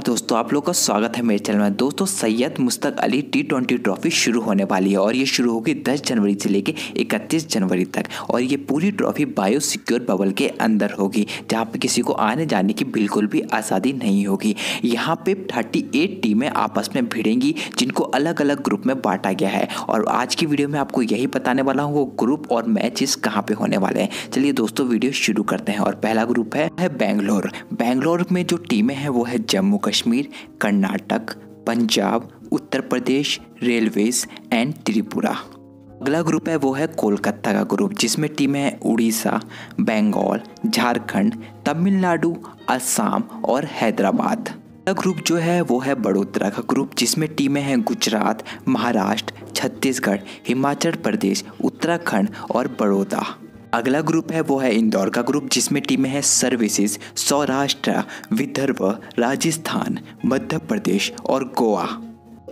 दोस्तों आप लोग का स्वागत है मेरे चैनल में। दोस्तों सैयद मुश्ताक अली T20 ट्रॉफी शुरू होने वाली है और ये शुरू होगी 10 जनवरी से लेकर 31 जनवरी तक और ये पूरी ट्रॉफी बायोसिक्योर बबल के अंदर होगी, जहाँ पे किसी को आने जाने की बिल्कुल भी आज़ादी नहीं होगी। यहाँ पे 38 टीमें आपस में भिड़ेंगी जिनको अलग अलग ग्रुप में बांटा गया है और आज की वीडियो में आपको यही बताने वाला हूँ वो ग्रुप और मैचेस कहाँ पर होने वाले हैं। चलिए दोस्तों वीडियो शुरू करते हैं। और पहला ग्रुप है बेंगलोर। बेंगलोर में जो टीमें हैं वो है जम्मू कश्मीर, कर्नाटक, पंजाब, उत्तर प्रदेश, रेलवेज एंड त्रिपुरा। अगला ग्रुप है वो है कोलकाता का ग्रुप, जिसमें टीमें हैं उड़ीसा, बंगाल, झारखंड, तमिलनाडु, असम और हैदराबाद। अगला ग्रुप जो है वो है बड़ोदरा का ग्रुप, जिसमें टीमें हैं गुजरात, महाराष्ट्र, छत्तीसगढ़, हिमाचल प्रदेश, उत्तराखंड और बड़ौदा। अगला ग्रुप है वो है इंदौर का ग्रुप, जिसमें टीमें हैं सर्विसेज, सौराष्ट्र, विदर्भ, राजस्थान, मध्य प्रदेश और गोवा।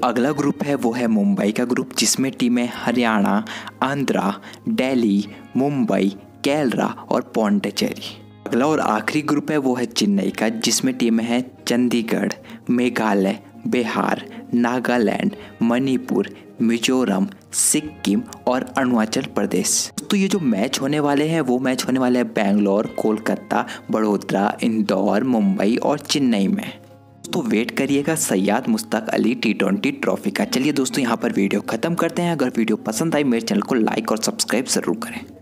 अगला ग्रुप है वो है मुंबई का ग्रुप, जिसमें टीमें हरियाणा, आंध्रा, दिल्ली, मुंबई, केरला और पौंडीचेरी। अगला और आखिरी ग्रुप है वो है चेन्नई का, जिसमें टीमें हैं चंडीगढ़, मेघालय, बिहार, नागालैंड, मणिपुर, मिजोरम, सिक्किम और अरुणाचल प्रदेश। तो ये जो मैच होने वाले हैं वो मैच होने वाले हैं बेंगलोर, कोलकाता, बड़ोदरा, इंदौर, मुंबई और चेन्नई में। तो वेट करिएगा सैयद मुश्ताक अली T20 ट्रॉफी का। चलिए दोस्तों यहाँ पर वीडियो खत्म करते हैं। अगर वीडियो पसंद आई मेरे चैनल को लाइक और सब्सक्राइब जरूर करें।